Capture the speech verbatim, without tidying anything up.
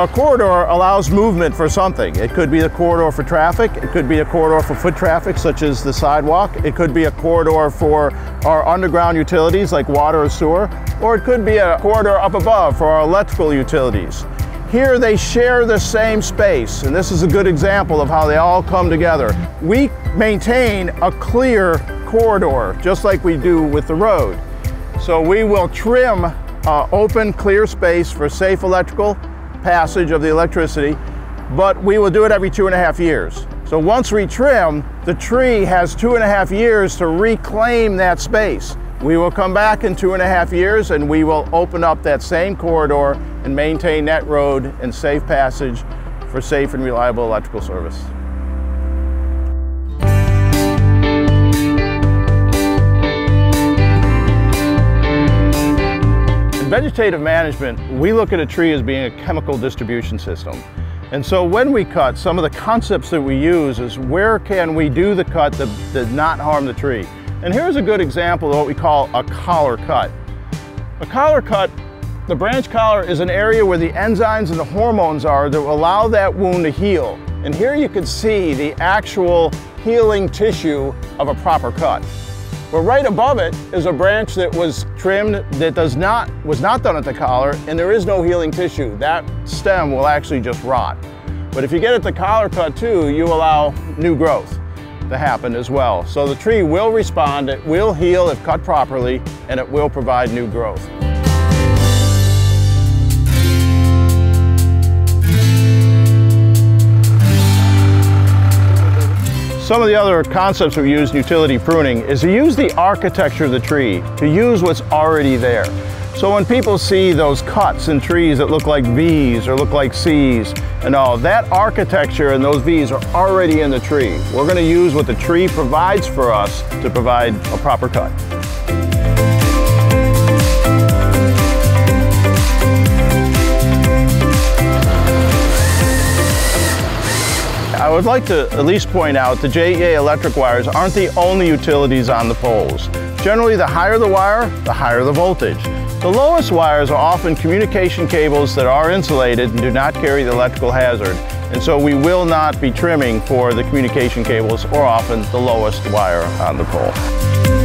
Now, a corridor allows movement for something. It could be a corridor for traffic, it could be a corridor for foot traffic, such as the sidewalk, it could be a corridor for our underground utilities like water or sewer, or it could be a corridor up above for our electrical utilities. Here they share the same space, and this is a good example of how they all come together. We maintain a clear corridor, just like we do with the road. So we will trim uh, open, clear space for safe electrical passage of the electricity, but we will do it every two and a half years. So once we trim, the tree has two and a half years to reclaim that space. We will come back in two and a half years and we will open up that same corridor and maintain that road and safe passage for safe and reliable electrical service. Vegetative management, we look at a tree as being a chemical distribution system. And so when we cut, some of the concepts that we use is where can we do the cut that does not harm the tree. And here's a good example of what we call a collar cut. A collar cut, the branch collar is an area where the enzymes and the hormones are that will allow that wound to heal. And here you can see the actual healing tissue of a proper cut. But right above it is a branch that was trimmed that does not, was not done at the collar, and there is no healing tissue. That stem will actually just rot. But if you get at the collar cut too, you allow new growth to happen as well. So the tree will respond, it will heal if cut properly, and it will provide new growth. Some of the other concepts we use in utility pruning is to use the architecture of the tree, to use what's already there. So when people see those cuts in trees that look like V's or look like C's and all, that architecture and those V's are already in the tree. We're going to use what the tree provides for us to provide a proper cut. I would like to at least point out the J E A electric wires aren't the only utilities on the poles. Generally, the higher the wire, the higher the voltage. The lowest wires are often communication cables that are insulated and do not carry the electrical hazard. And so we will not be trimming for the communication cables or often the lowest wire on the pole.